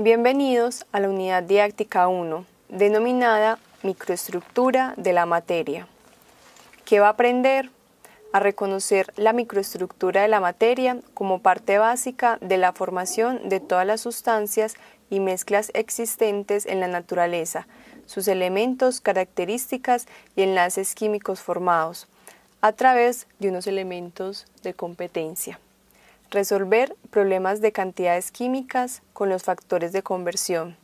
Bienvenidos a la unidad didáctica 1, denominada Microestructura de la materia. ¿Qué va a aprender? A reconocer la microestructura de la materia como parte básica de la formación de todas las sustancias y mezclas existentes en la naturaleza, sus elementos, características y enlaces químicos formados, a través de unos elementos de competencia. Resolver problemas de cantidades químicas con los factores de conversión.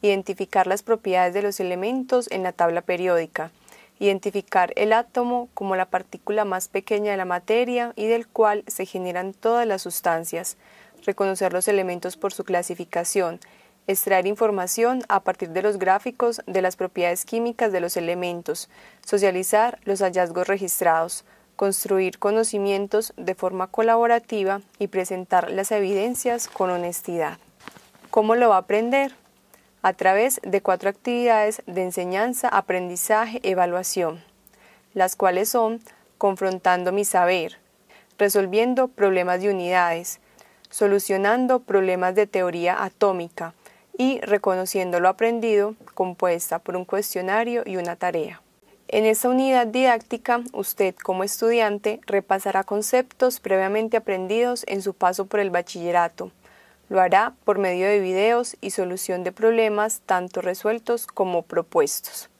Identificar las propiedades de los elementos en la tabla periódica. Identificar el átomo como la partícula más pequeña de la materia y del cual se generan todas las sustancias. Reconocer los elementos por su clasificación. Extraer información a partir de los gráficos de las propiedades químicas de los elementos. Socializar los hallazgos registrados. Construir conocimientos de forma colaborativa y presentar las evidencias con honestidad. ¿Cómo lo va a aprender? A través de 4 actividades de enseñanza, aprendizaje, evaluación, las cuales son confrontando mi saber, resolviendo problemas de unidades, solucionando problemas de teoría atómica y reconociendo lo aprendido, compuesta por un cuestionario y una tarea. En esta unidad didáctica, usted como estudiante repasará conceptos previamente aprendidos en su paso por el bachillerato. Lo hará por medio de videos y solución de problemas tanto resueltos como propuestos.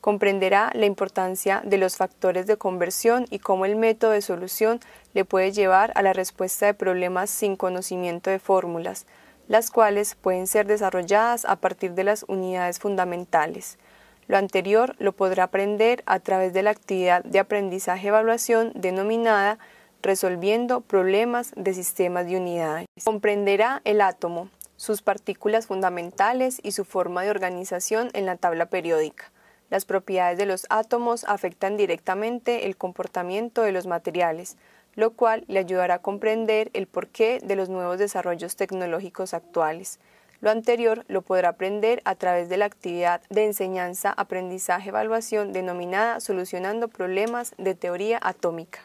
Comprenderá la importancia de los factores de conversión y cómo el método de solución le puede llevar a la respuesta de problemas sin conocimiento de fórmulas, las cuales pueden ser desarrolladas a partir de las unidades fundamentales. Lo anterior lo podrá aprender a través de la actividad de aprendizaje-evaluación denominada Resolviendo problemas de sistemas de unidades. Comprenderá el átomo, sus partículas fundamentales y su forma de organización en la tabla periódica. Las propiedades de los átomos afectan directamente el comportamiento de los materiales, lo cual le ayudará a comprender el porqué de los nuevos desarrollos tecnológicos actuales. Lo anterior lo podrá aprender a través de la actividad de enseñanza, aprendizaje, evaluación denominada Solucionando problemas de teoría atómica.